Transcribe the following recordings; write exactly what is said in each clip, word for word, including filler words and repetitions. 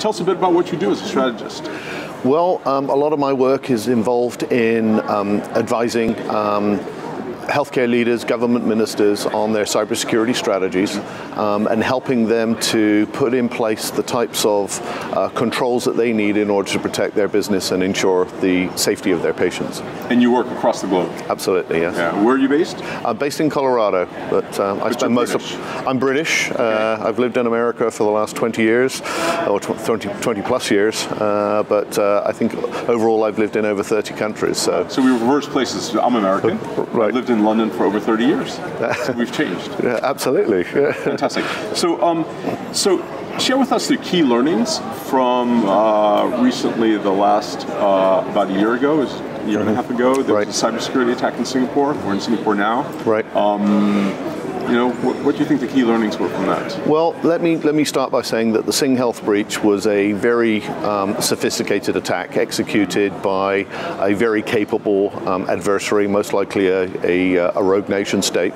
Tell us a bit about what you do as a strategist. Well, um, a lot of my work is involved in um, advising um, healthcare leaders, government ministers on their cybersecurity strategies um, and helping them to put in place the types of uh, controls that they need in order to protect their business and ensure the safety of their patients. And you work across the globe? Absolutely, yes. Yeah. Where are you based? I'm based in Colorado, but um, I spend most British. of... I'm British. Okay. Uh, I've lived in America for the last twenty years, or twenty, twenty plus years, uh, but uh, I think overall I've lived in over thirty countries. So, so we reverse places. I'm American. Right. I've lived in London for over thirty years. So we've changed. Yeah, absolutely. Yeah. Fantastic. So, um, so share with us the key learnings from uh, recently, the last, uh, about a year ago, a year and a half ago, there right. was a cybersecurity attack in Singapore. We're in Singapore now. Right. Um, You know, what, what do you think the key learnings were from that? Well, let me let me start by saying that the SingHealth breach was a very um, sophisticated attack executed by a very capable um, adversary, most likely a, a, a rogue nation state,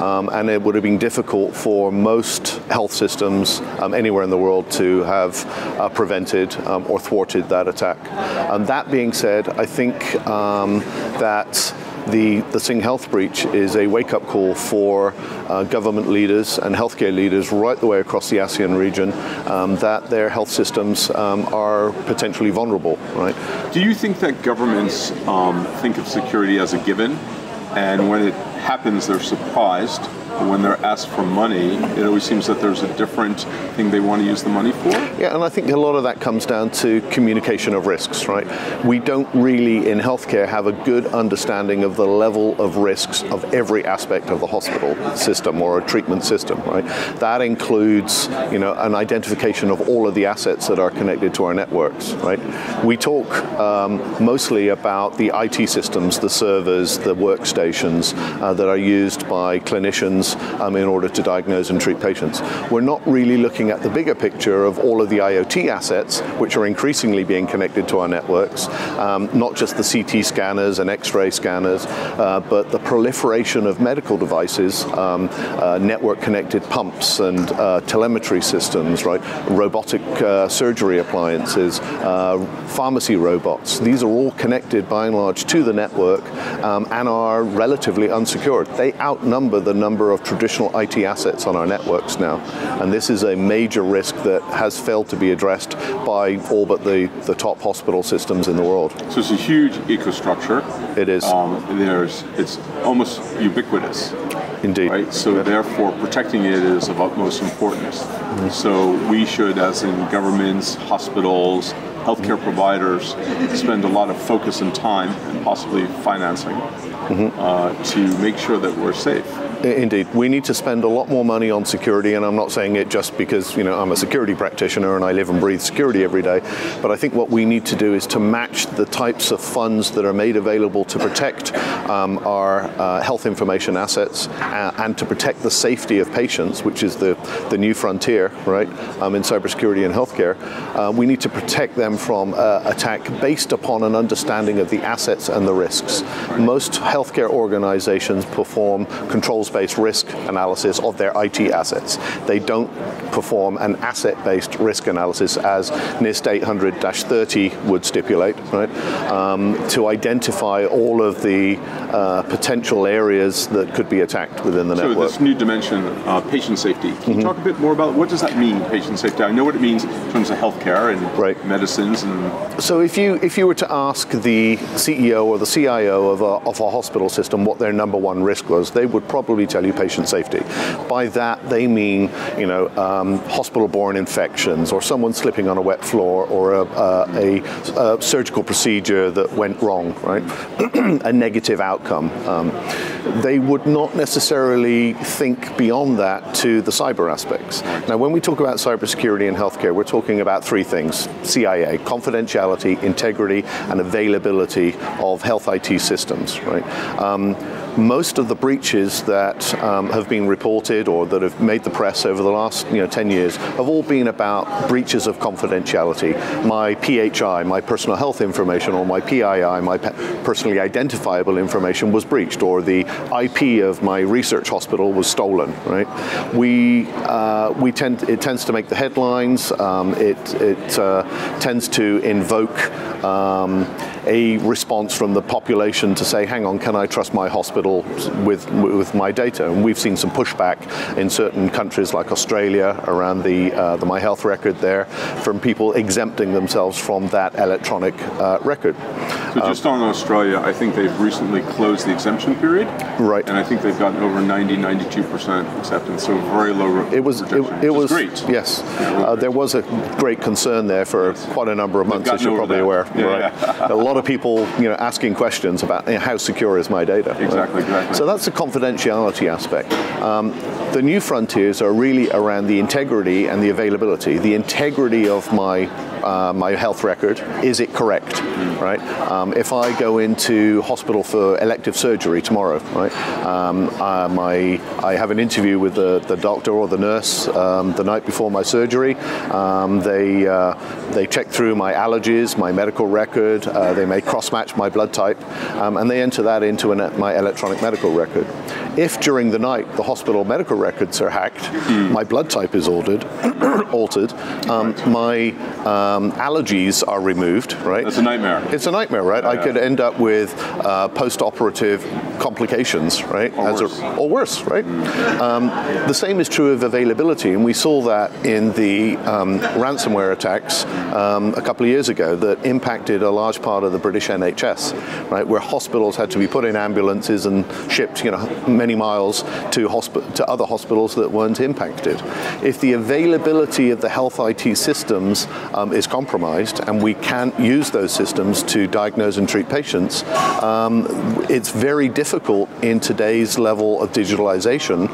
um, and it would have been difficult for most health systems um, anywhere in the world to have uh, prevented um, or thwarted that attack. And that being said, I think um, that. The, the SingHealth breach is a wake-up call for uh, government leaders and healthcare leaders right the way across the ASEAN region um, that their health systems um, are potentially vulnerable, right? Do you think that governments um, think of security as a given, and when it happens they're surprised? When they're asked for money, it always seems that there's a different thing they want to use the money for? Yeah, and I think a lot of that comes down to communication of risks, right? We don't really, in healthcare, have a good understanding of the level of risks of every aspect of the hospital system or a treatment system, right? That includes, you know, an identification of all of the assets that are connected to our networks, right? We talk um, mostly about the I T systems, the servers, the workstations uh, that are used by clinicians Um, in order to diagnose and treat patients. We're not really looking at the bigger picture of all of the IoT assets, which are increasingly being connected to our networks, um, not just the C T scanners and X-ray scanners, uh, but the proliferation of medical devices, um, uh, network-connected pumps and uh, telemetry systems, right? Robotic uh, surgery appliances, uh, pharmacy robots. These are all connected by and large to the network um, and are relatively unsecured. They outnumber the number of traditional I T assets on our networks now, and this is a major risk that has failed to be addressed by all but the, the top hospital systems in the world. So it's a huge ecostructure. It is. Um, there's, it's almost ubiquitous. Indeed. Right? So yeah. Therefore protecting it is of utmost importance. Mm-hmm. So we should, as in governments, hospitals, healthcare providers, spend a lot of focus and time, and possibly financing, mm-hmm. uh, to make sure that we're safe. Indeed, we need to spend a lot more money on security, and I'm not saying it just because, you know, I'm a security practitioner and I live and breathe security every day, but I think what we need to do is to match the types of funds that are made available to protect um, our uh, health information assets uh, and to protect the safety of patients, which is the, the new frontier, right, um, in cybersecurity and healthcare. Uh, we need to protect them from uh, attack based upon an understanding of the assets and the risks. Most healthcare organizations perform controls based risk analysis of their I T assets. They don't perform an asset-based risk analysis as NIST eight hundred dash thirty would stipulate, right? Um, to identify all of the uh, potential areas that could be attacked within the so network. So this new dimension, uh, patient safety. Can mm-hmm. you talk a bit more about what does that mean, patient safety? I know what it means in terms of healthcare and right. medicines. And so if you if you were to ask the C E O or the C I O of a, of a hospital system what their number one risk was, they would probably tell you patient safety. By that they mean, you know, um, hospital-borne infections, or someone slipping on a wet floor, or a, a, a, a surgical procedure that went wrong, right? A negative outcome. Um, they would not necessarily think beyond that to the cyber aspects. Now, when we talk about cybersecurity and healthcare, we're talking about three things: C I A, confidentiality, integrity, and availability of health I T systems, right? Um, most of the breaches that um, have been reported or that have made the press over the last you know, ten years have all been about breaches of confidentiality. My P H I, my personal health information, or my P I I, my personally identifiable information was breached, or the I P of my research hospital was stolen. Right? We uh, we tend it tends to make the headlines. Um, it it uh, tends to invoke um, a response from the population to say, "Hang on, can I trust my hospital with with my data?" And we've seen some pushback in certain countries like Australia around the uh, the My Health Record there, from people exempting themselves from that electronic uh, record. So just um, on Australia, I think they've recently closed the exemption period. Right. And I think they've gotten over ninety, ninety-two percent acceptance, so very low rejection. It was, it, it was great. Yes. Uh, there was a great concern there for yes. quite a number of months, as you're probably that. aware. Yeah, right. yeah. A lot of people, you know, asking questions about you know, how secure is my data. Exactly. Right? Exactly. So that's the confidentiality aspect. Um, the new frontiers are really around the integrity and the availability. The integrity of my uh, my health record, is it correct? Mm. Right. Um, if I go into hospital for elective surgery tomorrow, right? Um, uh, my I have an interview with the, the doctor or the nurse um, the night before my surgery. Um, they uh, they check through my allergies, my medical record. Uh, they may cross-match my blood type, um, and they enter that into an, my electronic medical record. If during the night the hospital medical records are hacked, mm. my blood type is altered, altered. Um, my um, allergies are removed. Right? That's a nightmare. It's a nightmare, right? Yeah, I yeah. could end up with uh, post-operative complications, right? Or As worse. A, or worse, right? Mm. Um, the same is true of availability, and we saw that in the um, ransomware attacks um, a couple of years ago that impacted a large part of the British N H S, right? Where hospitals had to be put in ambulances and shipped, you know, many miles to hospi- to other hospitals that weren't impacted. If the availability of the health I T systems um, is compromised, and we can't use those systems to diagnose and treat patients, um, it's very difficult in today's level of digitalization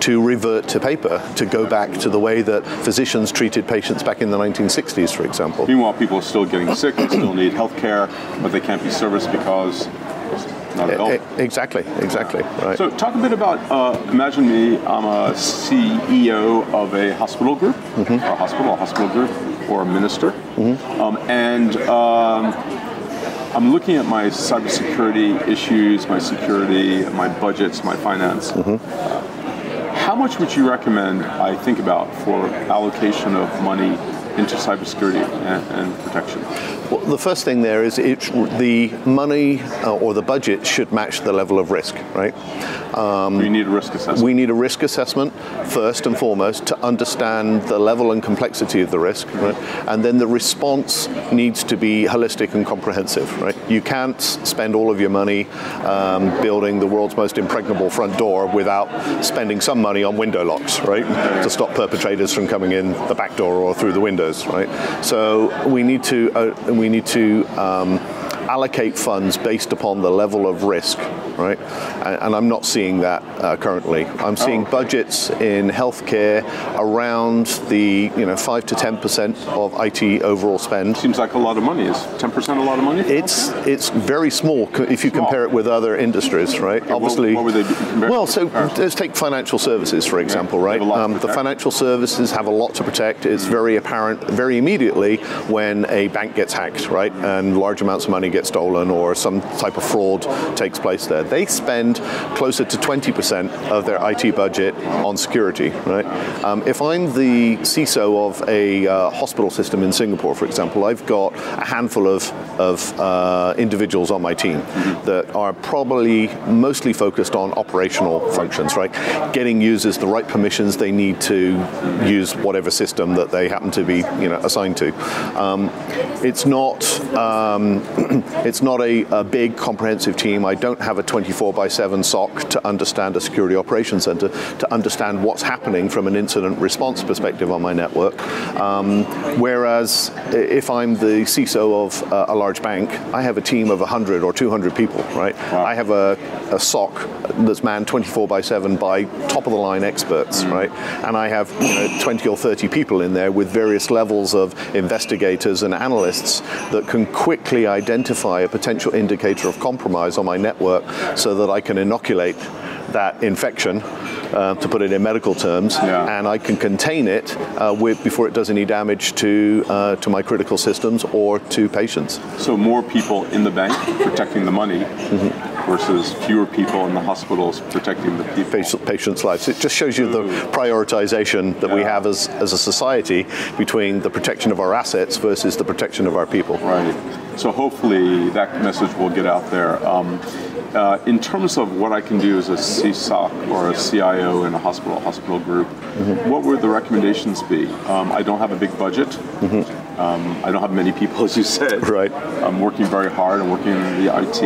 to revert to paper, to go back to the way that physicians treated patients back in the nineteen sixties, for example. Meanwhile, people are still getting sick, they still need health care, but they can't be serviced because not at all. Exactly, exactly. Right. So talk a bit about, uh, imagine me, I'm a C E O of a hospital group, mm-hmm. or a hospital, a hospital group, or a minister, mm-hmm. um, and um, I'm looking at my cybersecurity issues, my security, my budgets, my finance. Mm-hmm. uh, how much would you recommend I think about for allocation of money into cybersecurity and, and protection? Well, the first thing there is it, the money uh, or the budget should match the level of risk, right? Um, we need a risk assessment. We need a risk assessment first and foremost to understand the level and complexity of the risk, right? And then the response needs to be holistic and comprehensive, right? You can't spend all of your money um, building the world's most impregnable front door without spending some money on window locks, right? To stop perpetrators from coming in the back door or through the windows, right? So we need to uh, we need to um, allocate funds based upon the level of risk, right? And, and I'm not seeing that uh, currently. I'm seeing oh, okay. budgets in healthcare around the you know five to ten percent of I T overall spend. Seems like a lot of money. Is ten percent a lot of money? It's healthcare? It's very small if you small. compare it with other industries, right? Okay, Obviously, what, what would they well, so let's take financial services for example, yeah, right? Um, the financial services have a lot to protect. It's very apparent, very immediately when a bank gets hacked, right, and large amounts of money get stolen or some type of fraud takes place there. They spend closer to twenty percent of their I T budget on security, right? Um, if I'm the C I S O of a uh, hospital system in Singapore, for example, I've got a handful of, of uh, individuals on my team mm-hmm. that are probably mostly focused on operational functions, right? Getting users the right permissions they need to use whatever system that they happen to be you know, assigned to. Um, it's not um, it's not a, a big comprehensive team. I don't have a twenty-four by seven S O C to understand a security operations center, to understand what's happening from an incident response perspective on my network. Um, whereas if I'm the C I S O of uh, a large bank, I have a team of one hundred or two hundred people, right? Wow. I have a, a S O C that's manned twenty-four by seven by top of the line experts, mm-hmm. right? And I have you know, twenty or thirty people in there with various levels of investigators and analysts that can quickly identify identify a potential indicator of compromise on my network so that I can inoculate that infection, uh, to put it in medical terms, yeah. and I can contain it uh, with, before it does any damage to uh, to my critical systems or to patients. So more people in the bank protecting the money mm-hmm. versus fewer people in the hospitals protecting the people. Patient, patients' lives. It just shows you Ooh. the prioritization that yeah. we have as, as a society between the protection of our assets versus the protection of our people. Right. So hopefully that message will get out there. Um, Uh, in terms of what I can do as a C SOC or a C I O in a hospital hospital group, mm-hmm. what would the recommendations be? Um, I don't have a big budget. Mm-hmm. um, I don't have many people, as you said. Right. I'm working very hard. I'm working in the I T.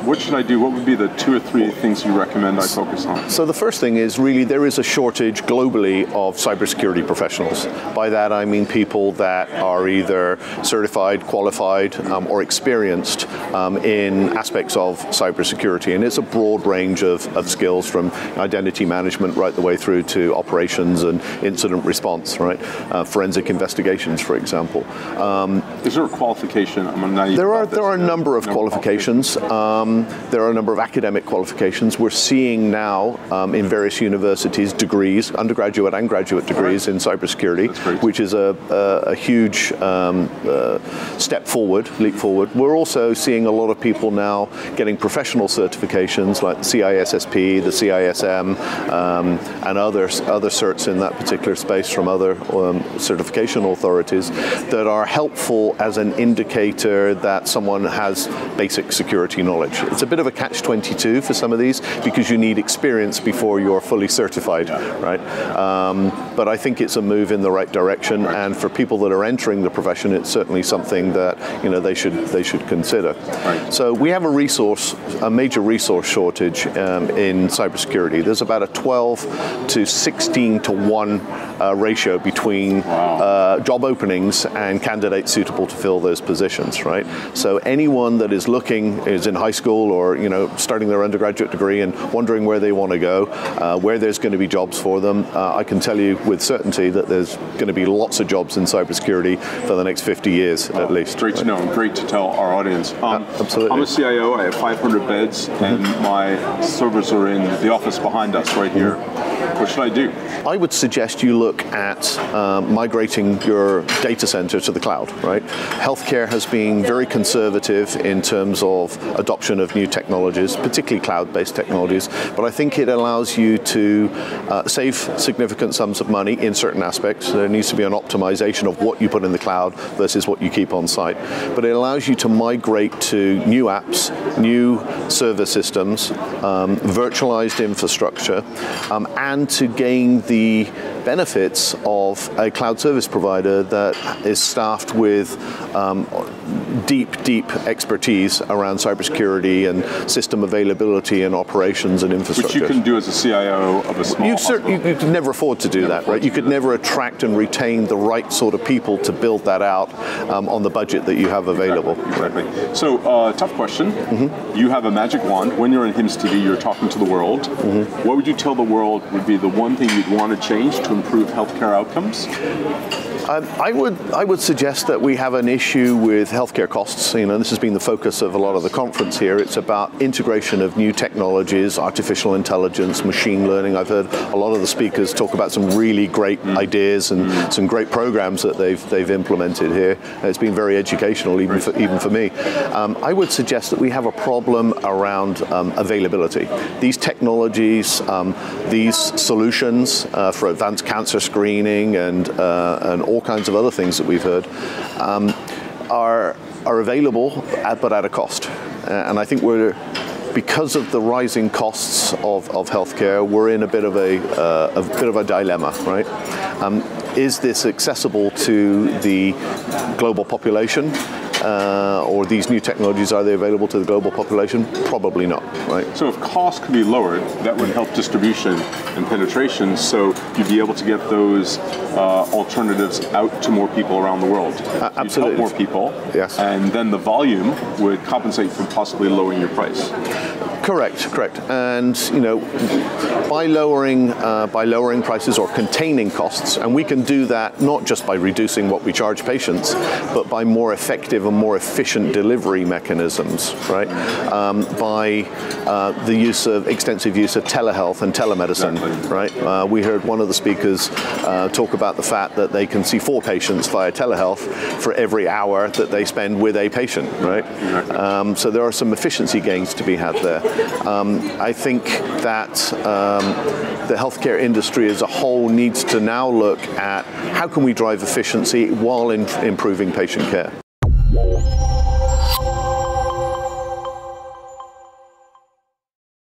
What should I do? What would be the two or three things you recommend I focus on? So the first thing is really there is a shortage globally of cybersecurity professionals. By that I mean people that are either certified, qualified, um, or experienced um, in aspects of cybersecurity. And it's a broad range of, of skills from identity management right the way through to operations and incident response, right? Uh, forensic investigations, for example. Um, is there a qualification? I'm naive there are, there are a number of no qualifications. qualifications. Um, There are a number of academic qualifications. We're seeing now um, in various universities degrees, undergraduate and graduate degrees right. in cybersecurity, which is a, a, a huge um, uh, step forward, leap forward. We're also seeing a lot of people now getting professional certifications like the C I S S P, the C I S M, um, and other, other certs in that particular space from other um, certification authorities that are helpful as an indicator that someone has basic security knowledge. It's a bit of a catch twenty-two for some of these because you need experience before you're fully certified, yeah. right? Um, but I think it's a move in the right direction, right. and for people that are entering the profession, it's certainly something that you know they should they should consider. Right. So we have a resource, a major resource shortage um, in cybersecurity. There's about a twelve to sixteen to one uh, ratio between wow. uh, job openings and candidates suitable to fill those positions, right? So anyone that is looking is in high school. School or you know starting their undergraduate degree and wondering where they want to go, uh, where there's going to be jobs for them, uh, I can tell you with certainty that there's going to be lots of jobs in cybersecurity for the next fifty years oh, at least. Great to know and great to tell our audience. Um, Absolutely. I'm a C I O, I have five hundred beds mm-hmm. and my servers are in the office behind us right here. What should I do? I would suggest you look at uh, migrating your data center to the cloud, right? Healthcare has been very conservative in terms of adoption of new technologies, particularly cloud-based technologies, but I think it allows you to uh, save significant sums of money in certain aspects. There needs to be an optimization of what you put in the cloud versus what you keep on site, but it allows you to migrate to new apps, new server systems, um, virtualized infrastructure, um, and to gain the benefits of a cloud service provider that is staffed with um, deep, deep expertise around cybersecurity and system availability and operations and infrastructure. Which you can do as a C I O of a small you hospital. You could never afford to do never that, right? You could never that. attract and retain the right sort of people to build that out um, on the budget that you have available. Exactly. exactly. So, uh, tough question. Mm-hmm. You have a magic wand. When you're in HIMS T V, you're talking to the world. Mm-hmm. What would you tell the world would be the one thing you'd want to change to improve healthcare outcomes? Um, I would I would suggest that we have an issue with healthcare costs. You know, this has been the focus of a lot of the conference here. It's about integration of new technologies, artificial intelligence, machine learning. I've heard a lot of the speakers talk about some really great mm. ideas and mm. some great programs that they've they've implemented here. It's been very educational, even for, even for me. Um, I would suggest that we have a problem around um, availability. These technologies, um, these solutions uh, for advanced cancer screening and uh, and all kinds of other things that we've heard um, are are available at, but at a cost, and I think we're because of the rising costs of, of healthcare, we're in a bit of a, uh, a bit of a dilemma, right? Um, is this accessible to the global population? Uh, or these new technologies, are they available to the global population? Probably not, right? So if cost could be lowered, that would help distribution and penetration, so you'd be able to get those uh, alternatives out to more people around the world. Uh, absolutely. You'd help more people, yes. and then the volume would compensate for possibly lowering your price. Correct, correct. And, you know, by lowering uh, by lowering prices or containing costs, and we can do that not just by reducing what we charge patients, but by more effective and more efficient delivery mechanisms, right? Um, by uh, the use of extensive use of telehealth and telemedicine, exactly. Right? Uh, we heard one of the speakers uh, talk about the fact that they can see four patients via telehealth for every hour that they spend with a patient, right? Exactly. Um, so there are some efficiency gains to be had there. Um, I think that um, the healthcare industry as a whole needs to now look at how can we drive efficiency while in- improving patient care.